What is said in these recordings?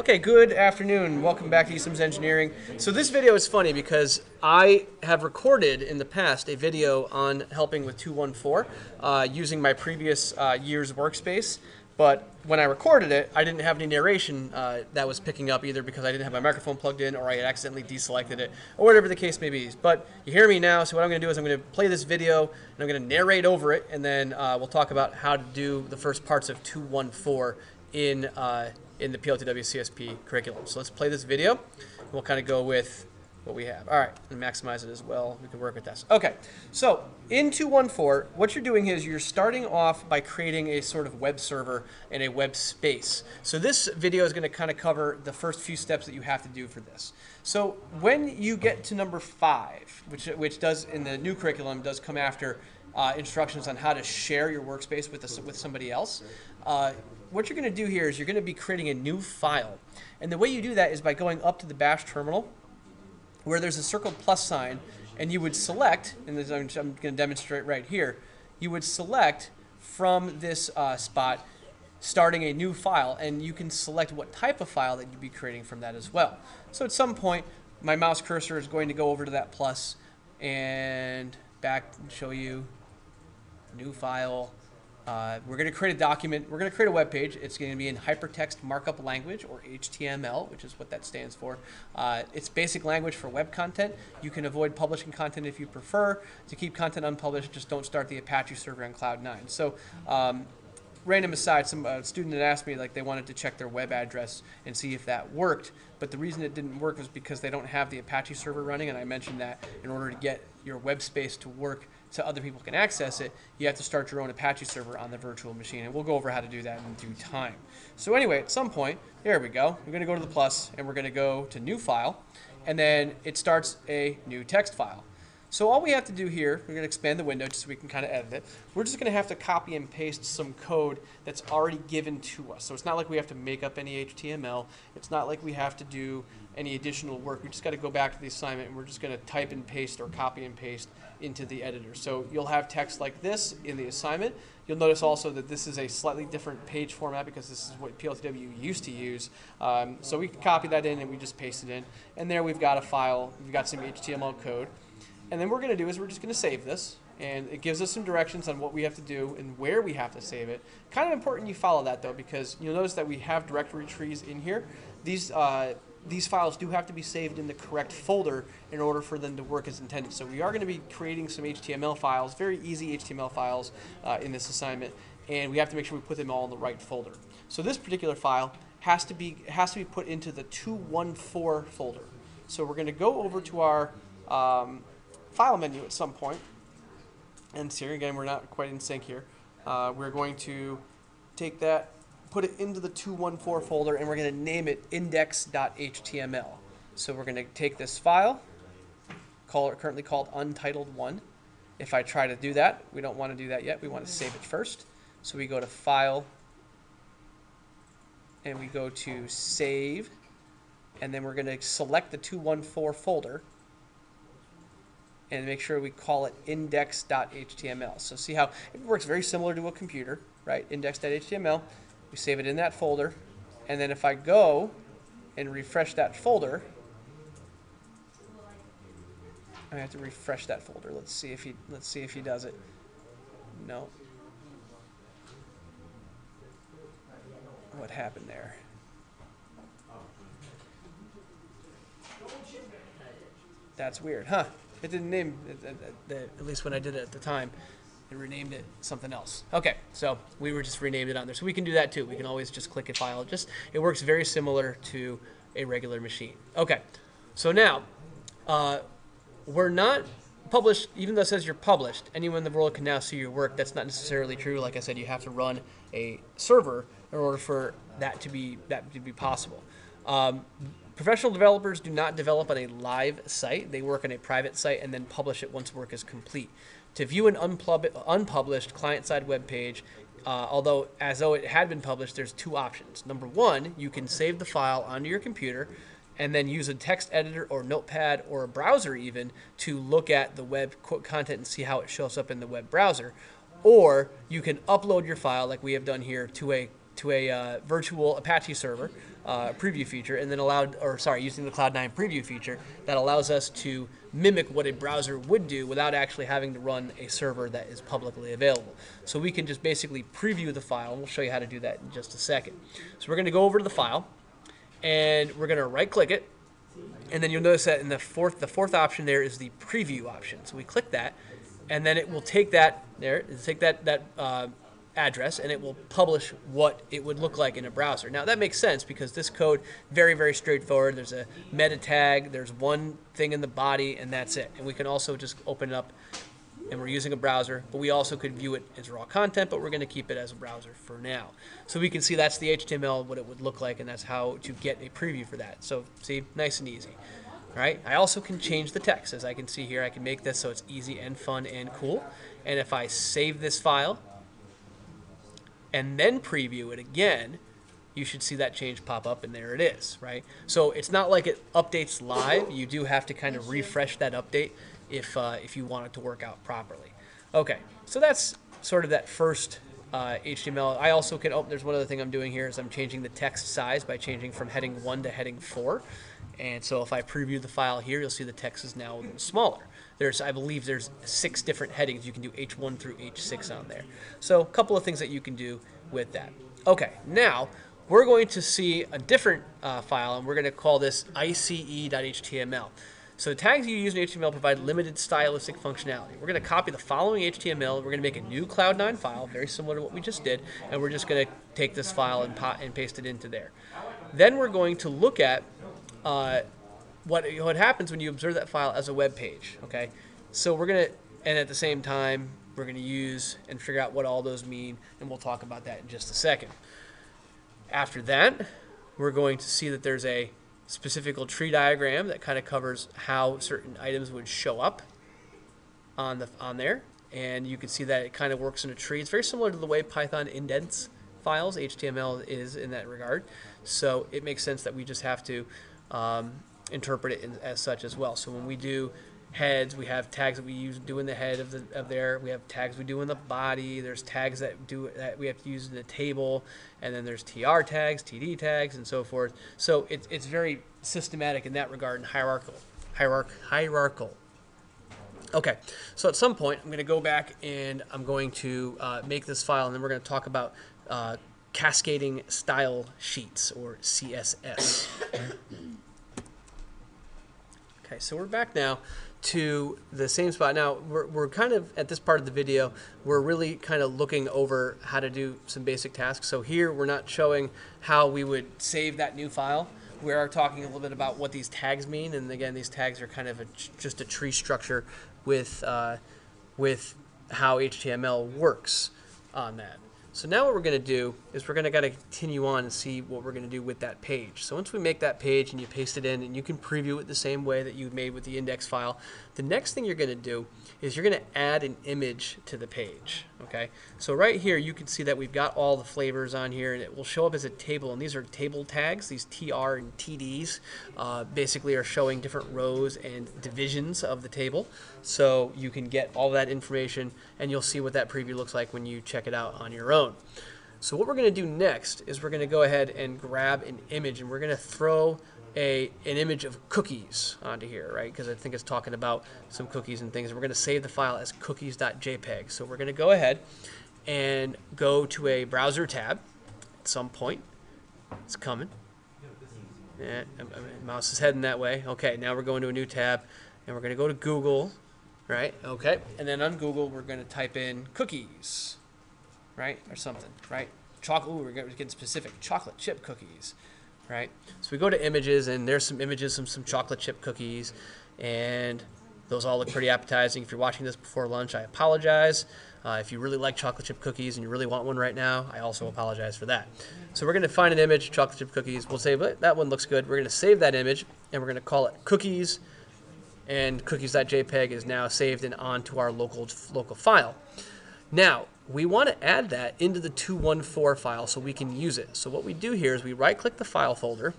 Okay, good afternoon. Welcome back to Easton's Engineering. So this video is funny because I have recorded in the past a video on helping with 214 using my previous year's workspace. But when I recorded it, I didn't have any narration that was picking up either because I didn't have my microphone plugged in or I had accidentally deselected it or whatever the case may be. But you hear me now, so what I'm going to do is I'm going to play this video and I'm going to narrate over it, and then we'll talk about how to do the first parts of 214 in the PLTW CSP curriculum. So let's play this video and we'll kind of go with what we have. All right, and maximize it as well. We can work with this. Okay, so in 214, what you're doing is you're starting off by creating a sort of web server and a web space. So this video is going to kind of cover the first few steps that you have to do for this. So when you get to number 5, which does in the new curriculum does come after instructions on how to share your workspace with somebody else, what you're going to do here is you're going to be creating a new file. And the way you do that is by going up to the bash terminal where there's a circle plus sign, and you would select, and I'm going to demonstrate right here, you would select from this spot starting a new file, and you can select what type of file that you'd be creating from that as well. So at some point, my mouse cursor is going to go over to that plus and back and show you new file. We're going to create a document. We're going to create a web page. It's going to be in hypertext markup language, or HTML, which is what that stands for. It's basic language for web content. You can avoid publishing content if you prefer. To keep content unpublished, just don't start the Apache server on Cloud 9. So random aside, some student had asked me, like, they wanted to check their web address and see if that worked. But the reason it didn't work was because they don't have the Apache server running, and I mentioned that in order to get your web space to work so other people can access it, you have to start your own Apache server on the virtual machine, and we'll go over how to do that in due time. So anyway, at some point, there we go, we're going to go to the plus, and we're going to go to new file, and then it starts a new text file. So all we have to do here, we're going to expand the window just so we can kind of edit it. We're just going to have to copy and paste some code that's already given to us. So it's not like we have to make up any HTML. It's not like we have to do any additional work. We just got to go back to the assignment, and we're just going to type and paste or copy and paste into the editor. So you'll have text like this in the assignment. You'll notice also that this is a slightly different page format because this is what PLTW used to use. So we copy that in and we just paste it in. And there we've got a file. We've got some HTML code. And then what we're going to do is we're just going to save this, and it gives us some directions on what we have to do and where we have to save it. Kind of important you follow that, though, because you'll notice that we have directory trees in here. These files do have to be saved in the correct folder in order for them to work as intended. So we are going to be creating some HTML files, very easy HTML files in this assignment, and we have to make sure we put them all in the right folder. So this particular file has to be put into the 214 folder. So we're going to go over to our file menu at some point, and here again we're not quite in sync here. We're going to take that, put it into the 214 folder, and we're going to name it index.html. So we're going to take this file, currently called untitled1. If I try to do that, we don't want to do that yet. We want to save it first. So we go to file, and we go to save, and then we're going to select the 214 folder and make sure we call it index.html. So see how it works very similar to a computer, right? Index.html, we save it in that folder, and then if I go and refresh that folder, I have to refresh that folder. Let's see if he does it. No. What happened there? That's weird, huh? It didn't name, at least when I did it at the time, it renamed it something else. Okay, so we were just renamed it on there. So we can do that too. We can always just click a file. It works very similar to a regular machine. Okay, so now we're not published, even though it says you're published. Anyone in the world can now see your work. That's not necessarily true. Like I said, you have to run a server in order for that to be possible. Professional developers do not develop on a live site. They work on a private site and then publish it once work is complete. To view an unpublished client-side web page, although as though it had been published, there's two options. Number one, you can save the file onto your computer and then use a text editor or notepad or a browser even to look at the web content and see how it shows up in the web browser. Or you can upload your file like we have done here to a virtual Apache server preview feature, and then using the Cloud 9 preview feature that allows us to mimic what a browser would do without actually having to run a server that is publicly available. So we can just basically preview the file, and we'll show you how to do that in just a second. So we're going to go over to the file, and we're going to right-click it, and then you'll notice that in the fourth option there is the preview option. So we click that, and then it will take that address, and it will publish what it would look like in a browser. Now that makes sense because this code, very, very straightforward. There's a meta tag, there's one thing in the body, and that's it. And we can also just open it up, and we're using a browser, but we also could view it as raw content, but we're going to keep it as a browser for now. So we can see that's the HTML, what it would look like, and that's how to get a preview for that. So see, nice and easy. All right. I also can change the text. As I can see here, I can make this so it's easy and fun and cool. And if I save this file and then preview it again, you should see that change pop up, and there it is, right? So it's not like it updates live. You do have to kind of refresh that update if you want it to work out properly. Okay, so that's sort of that first HTML. I also can, there's one other thing I'm doing here is I'm changing the text size by changing from heading 1 to heading 4. And so if I preview the file here, you'll see the text is now a little smaller. There's, I believe there's 6 different headings. You can do H1 through H6 on there. So a couple of things that you can do with that. Okay, now we're going to see a different file, and we're going to call this ICE.html. So the tags you use in HTML provide limited stylistic functionality. We're going to copy the following HTML. We're going to make a new Cloud 9 file, very similar to what we just did, and we're just going to take this file and paste it into there. Then we're going to look at what happens when you observe that file as a web page. Okay, so we're going to, and at the same time, we're going to use and figure out what all those mean, and we'll talk about that in just a second. After that, we're going to see that there's a specific tree diagram that kind of covers how certain items would show up on there, and you can see that it kind of works in a tree. It's very similar to the way Python indents files. HTML is in that regard, so it makes sense that we just have to interpret it as such as well. So when we do heads, we have tags that we do in the head of there. We have tags we do in the body. There's tags that we have to use in the table, and then there's TR tags, TD tags, and so forth. So it's very systematic in that regard and hierarchical. Okay, so at some point I'm going to go back and I'm going to make this file, and then we're going to talk about cascading style sheets, or CSS. Okay, so we're back now to the same spot. Now, we're kind of at this part of the video, we're really kind of looking over how to do some basic tasks. So here we're not showing how we would save that new file. We are talking a little bit about what these tags mean. And again, these tags are kind of just a tree structure with how HTML works on that. So now what we're going to do is we're going to continue on and see what we're going to do with that page. So once we make that page and you paste it in, and you can preview it the same way that you made with the index file, the next thing you're going to do is you're going to add an image to the page. Okay. So right here you can see that we've got all the flavors on here, and it will show up as a table, and these are table tags. These TR and TDs basically are showing different rows and divisions of the table. So you can get all that information, and you'll see what that preview looks like when you check it out on your own. So what we're going to do next is we're going to go ahead and grab an image, and we're going to throw an image of cookies onto here, right? Because I think it's talking about some cookies and things. And we're going to save the file as cookies.jpg. So we're going to go ahead and go to a browser tab at some point. It's coming. Yeah, mouse is heading that way. Okay, now we're going to a new tab, and we're going to go to Google, right? Okay, and then on Google we're going to type in cookies, right, or something, right? Chocolate, ooh, we're getting specific, chocolate chip cookies, right? So we go to images, and there's some images, some chocolate chip cookies, and those all look pretty appetizing. If you're watching this before lunch, I apologize. If you really like chocolate chip cookies and you really want one right now, I also apologize for that. So we're going to find an image, chocolate chip cookies. We'll say, but that one looks good. We're going to save that image, and we're going to call it cookies, and cookies.jpg is now saved and onto our local file. Now, we want to add that into the 214 file so we can use it. So what we do here is we right-click the file folder,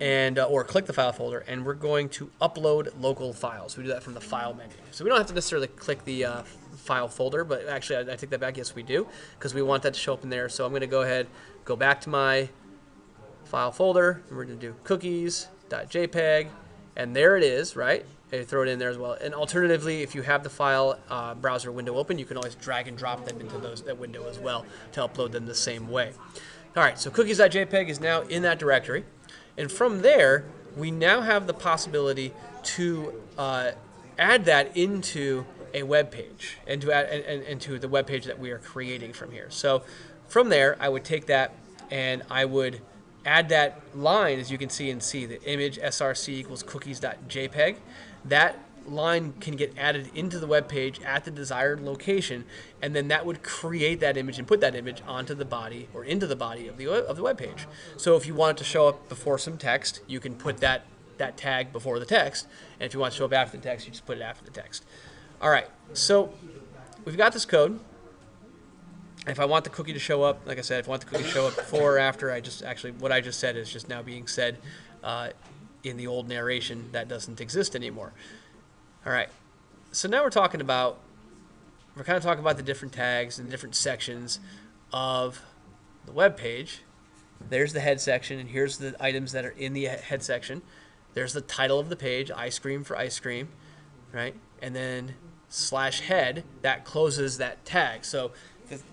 and or click the file folder, and we're going to upload local files. We do that from the file menu. So we don't have to necessarily click the file folder, but actually I take that back. Yes, we do, because we want that to show up in there. So I'm going to go ahead, go back to my file folder, and we're going to do cookies.jpg, and there it is, right? And throw it in there as well. And alternatively, if you have the file browser window open, you can always drag and drop them into that window as well to upload them the same way. All right, so cookies.jpg is now in that directory. And from there, we now have the possibility to add that into a web page and to add into the web page that we are creating from here. So from there, I would take that and I would add that line, as you can see in C, the image src equals cookies.jpg. That line can get added into the web page at the desired location, and then that would create that image and put that image onto the body or into the body of the web page. So if you want it to show up before some text, you can put that tag before the text, and if you want it to show up after the text, you just put it after the text. All right, so we've got this code. If I want the cookie to show up, like I said, if I want the cookie to show up before or after, I just actually, what I just said is just now being said in the old narration that doesn't exist anymore. All right, so now we're kind of talking about the different tags and different sections of the web page. There's the head section, and here's the items that are in the head section. There's the title of the page, ice cream for ice cream, right? And then /head, that closes that tag. So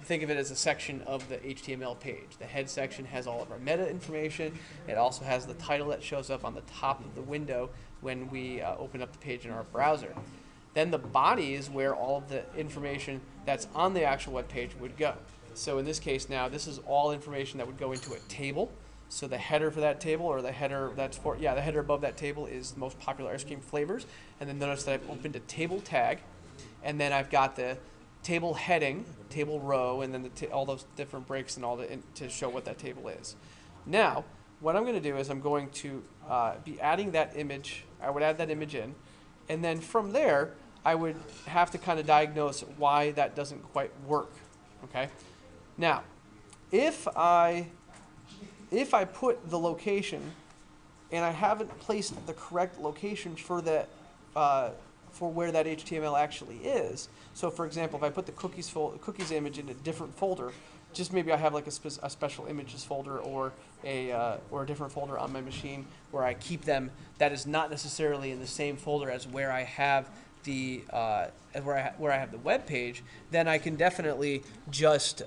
think of it as a section of the HTML page. The head section has all of our meta information. It also has the title that shows up on the top of the window when we open up the page in our browser. Then the body is where all of the information that's on the actual web page would go. So in this case now, this is all information that would go into a table. So the header for that table, or the header that's for, yeah, the header above that table is the most popular ice cream flavors. And then notice that I've opened a table tag, and then I've got the table heading, table row, and then all those different breaks and all to show what that table is. Now, what I'm going to do is I'm going to be adding that image. I would add that image in, and then from there, I would have to kind of diagnose why that doesn't quite work. Okay. Now, if I put the location, and I haven't placed the correct location for that. For where that HTML actually is. So for example, if I put the cookies image in a different folder, just maybe I have like a special images folder or a different folder on my machine where I keep them, that is not necessarily in the same folder as where I have the where I have the web page, then I can definitely just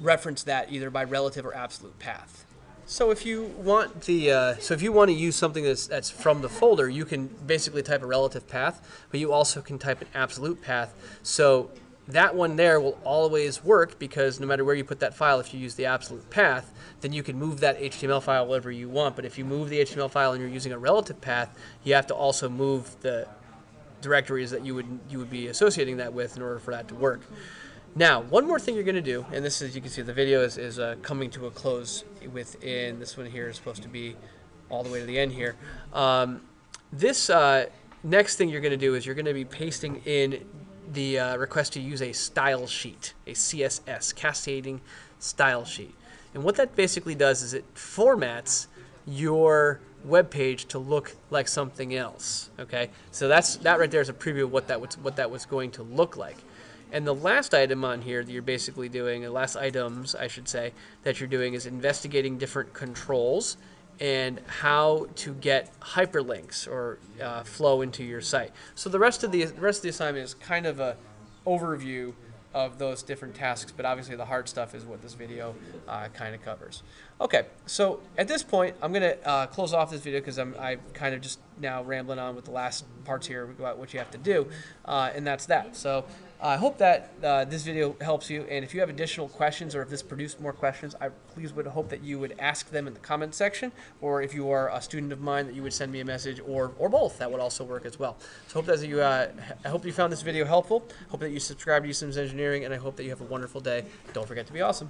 reference that either by relative or absolute path. So if you want the so if you want to use something that's from the folder, you can basically type a relative path, but you also can type an absolute path. So that one there will always work, because no matter where you put that file, if you use the absolute path, then you can move that HTML file wherever you want. But if you move the HTML file and you're using a relative path, you have to also move the directories that you would be associating that with in order for that to work. Now, one more thing you're going to do, and this is, you can see the video is coming to a close within, this one here is supposed to be all the way to the end here. This next thing you're going to do is you're going to be pasting in the request to use a style sheet, a CSS, cascading style sheet. And what that basically does is it formats your web page to look like something else. Okay, so that right there is a preview of what that was going to look like. And the last item on here that you're basically doing, the last items, I should say, that you're doing is investigating different controls and how to get hyperlinks or flow into your site. So the rest of the assignment is kind of an overview of those different tasks, but obviously the hard stuff is what this video kind of covers. Okay, so at this point, I'm going to close off this video because I'm kind of just now rambling on with the last parts here about what you have to do, and that's that. So I hope that this video helps you, and if you have additional questions or if this produced more questions, I please would hope that you would ask them in the comment section, or if you are a student of mine, that you would send me a message, or both. That would also work as well. So I hope you found this video helpful. Hope that you subscribe to Easton's Engineering, and I hope that you have a wonderful day. Don't forget to be awesome.